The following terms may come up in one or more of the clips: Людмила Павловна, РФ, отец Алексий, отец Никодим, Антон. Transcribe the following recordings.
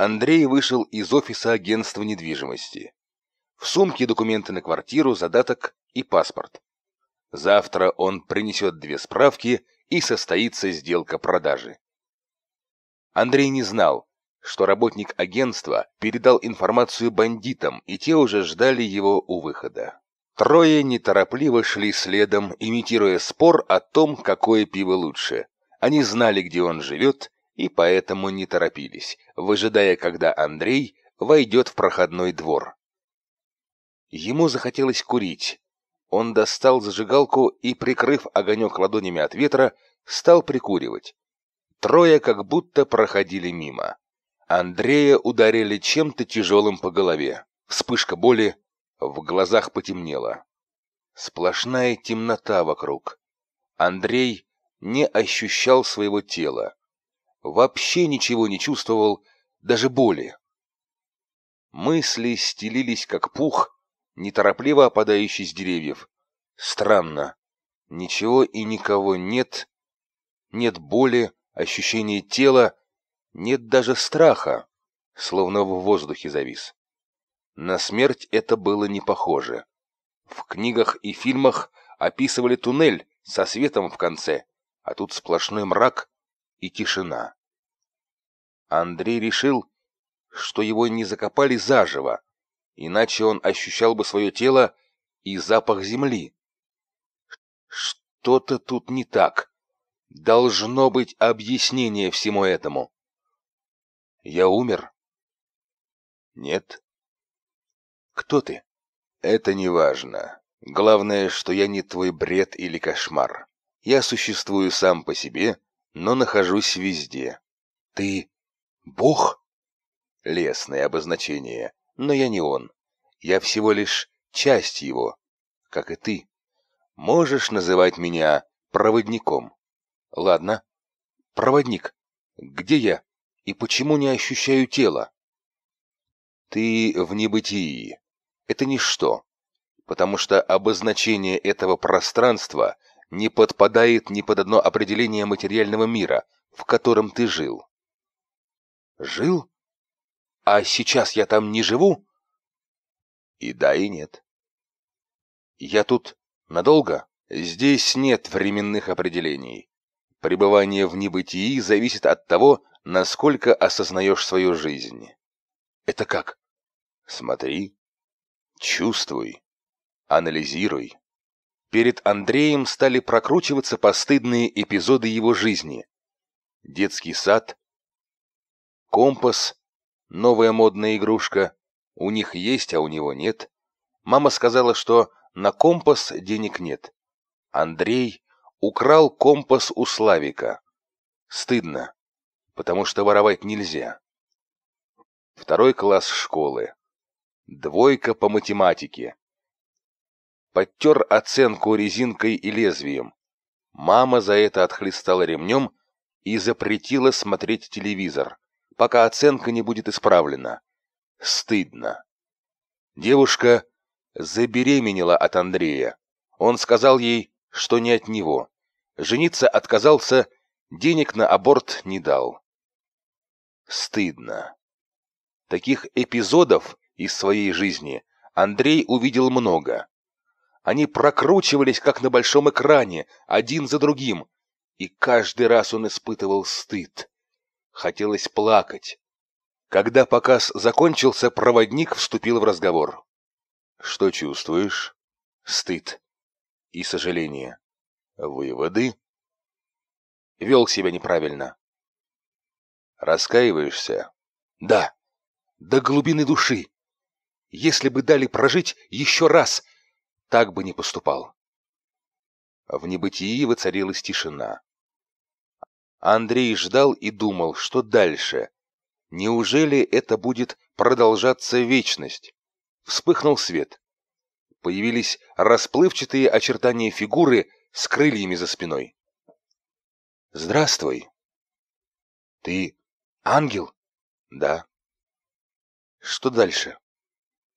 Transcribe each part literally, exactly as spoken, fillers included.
Андрей вышел из офиса агентства недвижимости. В сумке документы на квартиру, задаток и паспорт. Завтра он принесет две справки и состоится сделка продажи. Андрей не знал, что работник агентства передал информацию бандитам, и те уже ждали его у выхода. Трое неторопливо шли следом, имитируя спор о том, какое пиво лучше. Они знали, где он живет, и поэтому не торопились, выжидая, когда Андрей войдет в проходной двор. Ему захотелось курить. Он достал зажигалку и, прикрыв огонек ладонями от ветра, стал прикуривать. Трое как будто проходили мимо. Андрея ударили чем-то тяжелым по голове. Вспышка боли, в глазах потемнело. Сплошная темнота вокруг. Андрей не ощущал своего тела. Вообще ничего не чувствовал, даже боли. Мысли стелились, как пух, неторопливо опадающий с деревьев. Странно. Ничего и никого нет. Нет боли, ощущения тела, нет даже страха, словно в воздухе завис. На смерть это было не похоже. В книгах и фильмах описывали туннель со светом в конце, а тут сплошной мрак и тишина. Андрей решил, что его не закопали заживо, иначе он ощущал бы свое тело и запах земли. Что-то тут не так. Должно быть объяснение всему этому. Я умер? Нет. Кто ты? Это не важно. Главное, что я не твой бред или кошмар. Я существую сам по себе, но нахожусь везде. Ты Бог? Лесное обозначение. Но я не он. Я всего лишь часть его, как и ты. Можешь называть меня проводником. Ладно. Проводник. Где я? И почему не ощущаю тела? Ты в небытии. Это ничто. Потому что обозначение этого пространства не подпадает ни под одно определение материального мира, в котором ты жил. Жил? А сейчас я там не живу? И да, и нет. Я тут надолго? Здесь нет временных определений. Пребывание в небытии зависит от того, насколько осознаешь свою жизнь. Это как? Смотри, чувствуй, анализируй. Перед Андреем стали прокручиваться постыдные эпизоды его жизни. Детский сад, компас, новая модная игрушка. У них есть, а у него нет. Мама сказала, что на компас денег нет. Андрей украл компас у Славика. Стыдно, потому что воровать нельзя. Второй класс школы. Двойка по математике. Подтер оценку резинкой и лезвием. Мама за это отхлестала ремнем и запретила смотреть телевизор, пока оценка не будет исправлена. Стыдно. Девушка забеременела от Андрея. Он сказал ей, что не от него. Жениться отказался, денег на аборт не дал. Стыдно. Таких эпизодов из своей жизни Андрей увидел много. Они прокручивались, как на большом экране, один за другим, и каждый раз он испытывал стыд. Хотелось плакать. Когда показ закончился, проводник вступил в разговор. Что чувствуешь? Стыд и сожаление. Выводы? Вел себя неправильно. Раскаиваешься? Да. До глубины души. Если бы дали прожить еще раз, так бы не поступал. В небытии воцарилась тишина. Андрей ждал и думал, что дальше? Неужели это будет продолжаться вечность? Вспыхнул свет. Появились расплывчатые очертания фигуры с крыльями за спиной. Здравствуй. Ты ангел? Да. Что дальше?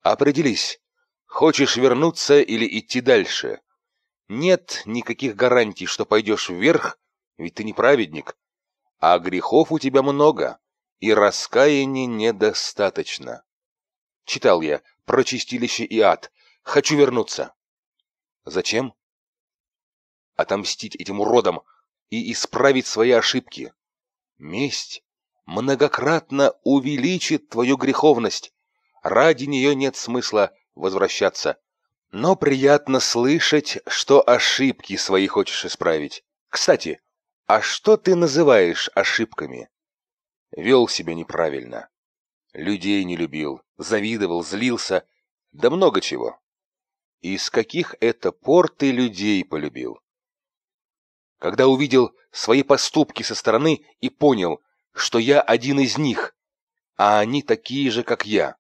Определись, хочешь вернуться или идти дальше. Нет никаких гарантий, что пойдешь вверх, ведь ты не праведник, а грехов у тебя много, и раскаяния недостаточно. Читал я про чистилище и ад. Хочу вернуться. Зачем? Отомстить этим уродам и исправить свои ошибки. Месть многократно увеличит твою греховность. Ради нее нет смысла возвращаться. Но приятно слышать, что ошибки свои хочешь исправить. Кстати, а что ты называешь ошибками? Вел себя неправильно. Людей не любил, завидовал, злился, да много чего. Из каких это пор ты людей полюбил? Когда увидел свои поступки со стороны и понял, что я один из них, а они такие же, как я.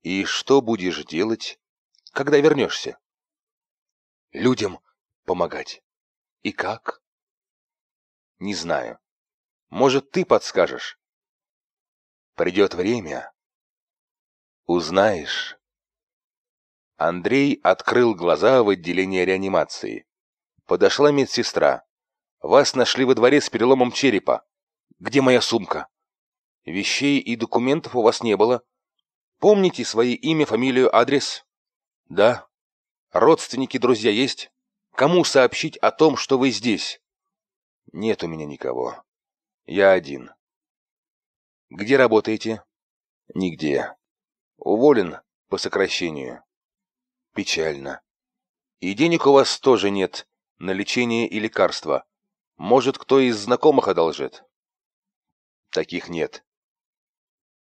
И что будешь делать, когда вернешься? Людям помогать. И как? Не знаю. Может, ты подскажешь? Придет время. Узнаешь. Андрей открыл глаза в отделении реанимации. Подошла медсестра. Вас нашли во дворе с переломом черепа. Где моя сумка? Вещей и документов у вас не было. Помните свои имя, фамилию, адрес? Да. Родственники, друзья есть? Кому сообщить о том, что вы здесь? Нет у меня никого. Я один. Где работаете? Нигде. Уволен по сокращению. Печально. И денег у вас тоже нет на лечение и лекарства. Может, кто из знакомых одолжит? Таких нет.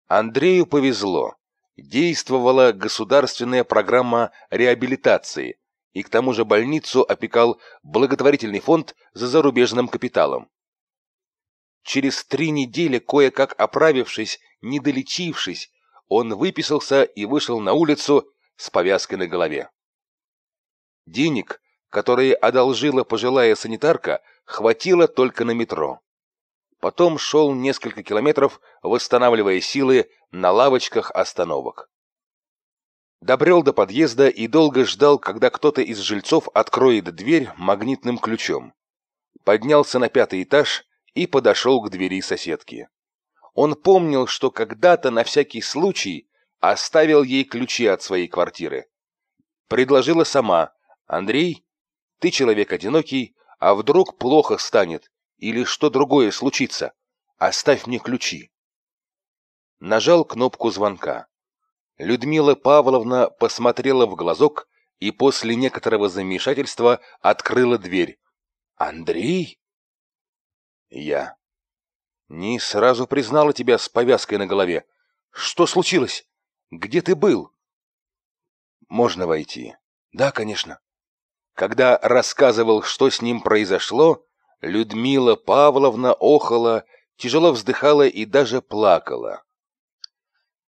Андрею повезло. Действовала государственная программа реабилитации, и к тому же больницу опекал благотворительный фонд за зарубежным капиталом. Через три недели, кое-как оправившись, не долечившись, он выписался и вышел на улицу с повязкой на голове. Денег, которые одолжила пожилая санитарка, хватило только на метро. Потом шел несколько километров, восстанавливая силы на лавочках остановок. Добрел до подъезда и долго ждал, когда кто-то из жильцов откроет дверь магнитным ключом. Поднялся на пятый этаж и подошел к двери соседки. Он помнил, что когда-то на всякий случай оставил ей ключи от своей квартиры. Предложила сама: «Андрей, ты человек одинокий, а вдруг плохо станет или что другое случится? Оставь мне ключи». Нажал кнопку звонка. Людмила Павловна посмотрела в глазок и после некоторого замешательства открыла дверь. «Андрей?» «Я». «Не сразу признала тебя с повязкой на голове. Что случилось? Где ты был?» «Можно войти?» «Да, конечно». Когда рассказывал, что с ним произошло, Людмила Павловна охала, тяжело вздыхала и даже плакала.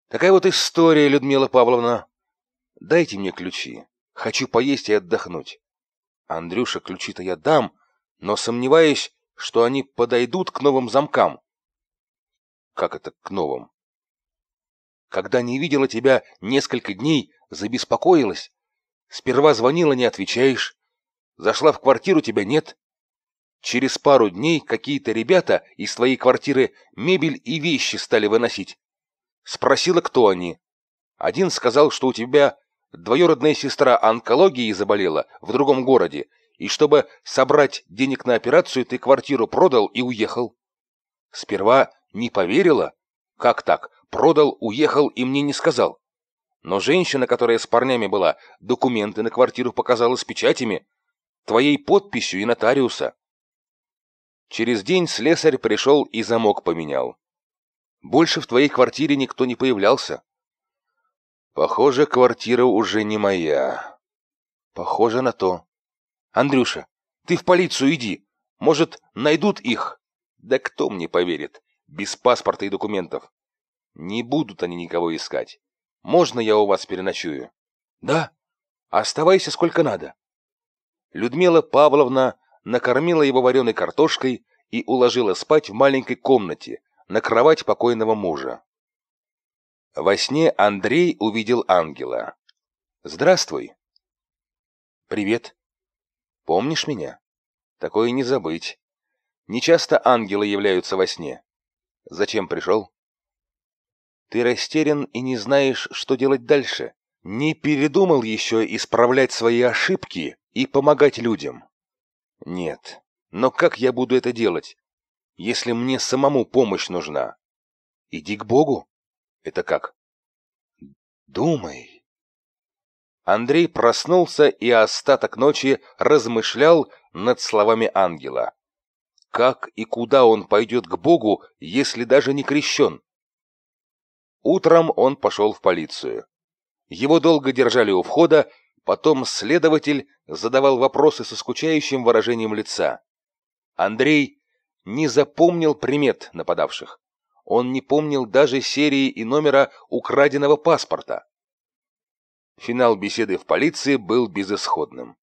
«Такая вот история, Людмила Павловна. Дайте мне ключи. Хочу поесть и отдохнуть». «Андрюша, ключи-то я дам, но сомневаюсь, что они подойдут к новым замкам». «Как это к новым?» «Когда не видела тебя несколько дней, забеспокоилась. Сперва звонила, не отвечаешь. Зашла в квартиру, тебя нет. Через пару дней какие-то ребята из твоей квартиры мебель и вещи стали выносить. Спросила, кто они. Один сказал, что у тебя двоюродная сестра онкологией заболела в другом городе, и чтобы собрать денег на операцию, ты квартиру продал и уехал. Сперва не поверила. Как так? Продал, уехал и мне не сказал. Но женщина, которая с парнями была, документы на квартиру показала с печатями, твоей подписью и нотариуса. Через день слесарь пришел и замок поменял. Больше в твоей квартире никто не появлялся». «Похоже, квартира уже не моя». «Похоже на то». «Андрюша, ты в полицию иди. Может, найдут их?» «Да кто мне поверит? Без паспорта и документов. Не будут они никого искать. Можно я у вас переночую?» «Да. Оставайся сколько надо». Людмила Павловна накормила его вареной картошкой и уложила спать в маленькой комнате на кровать покойного мужа. Во сне Андрей увидел ангела. «Здравствуй». «Привет. Помнишь меня? Такое не забыть. Нечасто ангелы являются во сне». Зачем пришел? Ты растерян и не знаешь, что делать дальше. Не передумал еще исправлять свои ошибки и помогать людям? Нет. Но как я буду это делать, если мне самому помощь нужна? Иди к Богу. Это как? Думай. Андрей проснулся и остаток ночи размышлял над словами ангела. Как и куда он пойдет к Богу, если даже не крещен? Утром он пошел в полицию. Его долго держали у входа, потом следователь задавал вопросы со скучающим выражением лица. Андрей не запомнил примет нападавших. Он не помнил даже серии и номера украденного паспорта. Финал беседы в полиции был безысходным.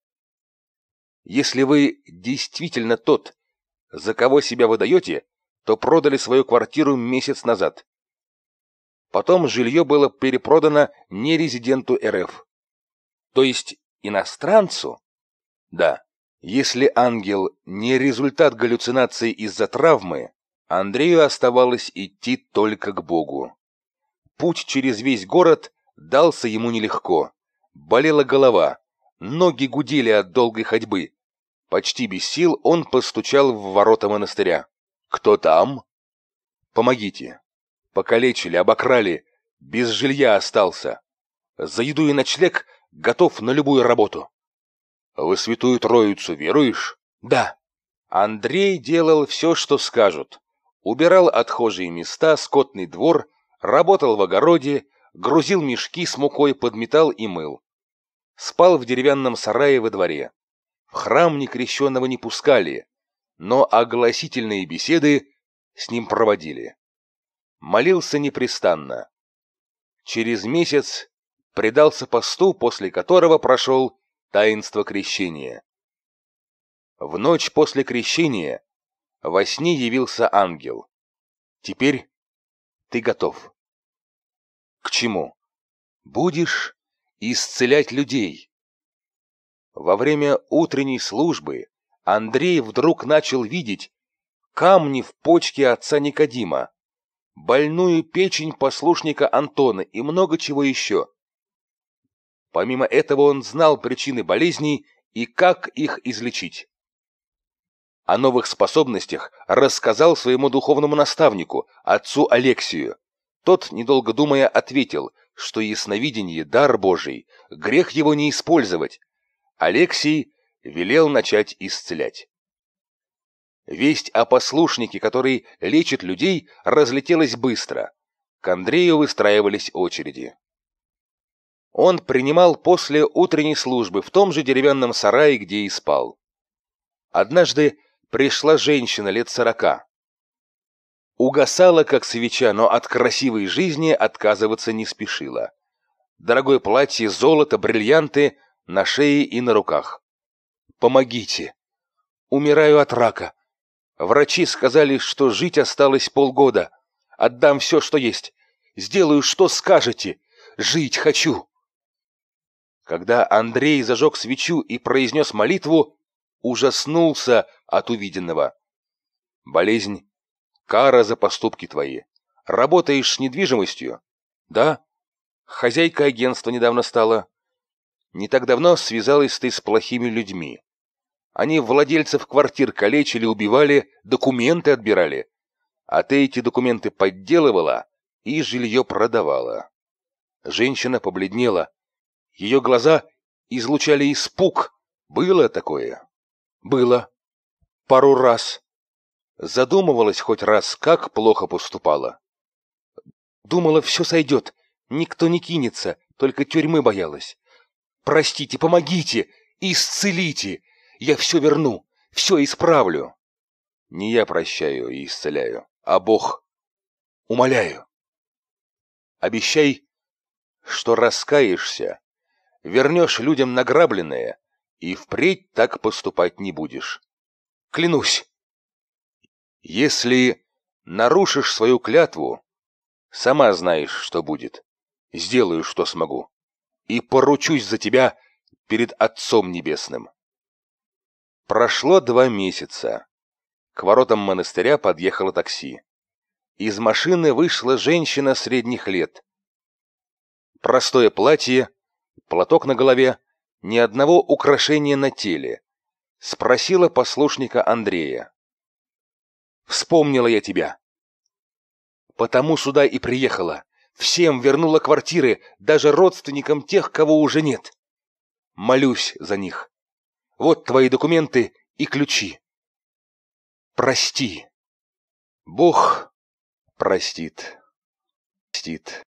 Если вы действительно тот, за кого себя выдаете, то продали свою квартиру месяц назад. Потом жилье было перепродано нерезиденту РФ. То есть иностранцу? Да. Если ангел не результат галлюцинации из-за травмы, Андрею оставалось идти только к Богу. Путь через весь город дался ему нелегко. Болела голова, ноги гудели от долгой ходьбы. Почти без сил он постучал в ворота монастыря. «Кто там?» «Помогите. Покалечили, обокрали, без жилья остался. За еду и ночлег готов на любую работу». «Вы святую Троицу веруешь?» «Да». Андрей делал все, что скажут. Убирал отхожие места, скотный двор, работал в огороде, грузил мешки с мукой, подметал и мыл. Спал в деревянном сарае во дворе. В храм некрещенного не пускали, но огласительные беседы с ним проводили. Молился непрестанно. Через месяц предался посту, после которого прошел таинство крещения. В ночь после крещения во сне явился ангел. Теперь ты готов. К чему? Будешь исцелять людей. Во время утренней службы Андрей вдруг начал видеть камни в почке отца Никодима, больную печень послушника Антона и много чего еще. Помимо этого он знал причины болезней и как их излечить. О новых способностях рассказал своему духовному наставнику, отцу Алексию. Тот, недолго думая, ответил, что ясновидение — дар Божий, грех его не использовать. Алексий велел начать исцелять. Весть о послушнике, который лечит людей, разлетелась быстро. К Андрею выстраивались очереди. Он принимал после утренней службы в том же деревянном сарае, где и спал. Однажды пришла женщина лет сорока. Угасала, как свеча, но от красивой жизни отказываться не спешила. Дорогое платье, золото, бриллианты на шее и на руках. «Помогите! Умираю от рака. Врачи сказали, что жить осталось полгода. Отдам все, что есть. Сделаю, что скажете. Жить хочу!» Когда Андрей зажег свечу и произнес молитву, ужаснулся от увиденного. «Болезнь — кара за поступки твои. Работаешь с недвижимостью?» «Да. Хозяйка агентства недавно стала. Не так давно связалась ты с плохими людьми. Они владельцев квартир калечили, убивали, документы отбирали. А ты эти документы подделывала и жилье продавала». Женщина побледнела. Ее глаза излучали испуг. Было такое? Было. Пару раз. Задумывалась хоть раз, как плохо поступала. Думала, все сойдет, никто не кинется, только тюрьмы боялась. Простите, помогите, исцелите. Я все верну, все исправлю. Не я прощаю и исцеляю, а Бог. Умоляю. Обещай, что раскаешься, вернешь людям награбленное и впредь так поступать не будешь. Клянусь. Если нарушишь свою клятву, сама знаешь, что будет. Сделаю, что смогу. И поручусь за тебя перед Отцом Небесным. Прошло два месяца. К воротам монастыря подъехало такси. Из машины вышла женщина средних лет. Простое платье, платок на голове, ни одного украшения на теле. Спросила послушника Андрея. «Вспомнила я тебя. Потому сюда и приехала. Всем вернула квартиры, даже родственникам тех, кого уже нет. Молюсь за них. Вот твои документы и ключи. Прости. Бог... Простит. Простит.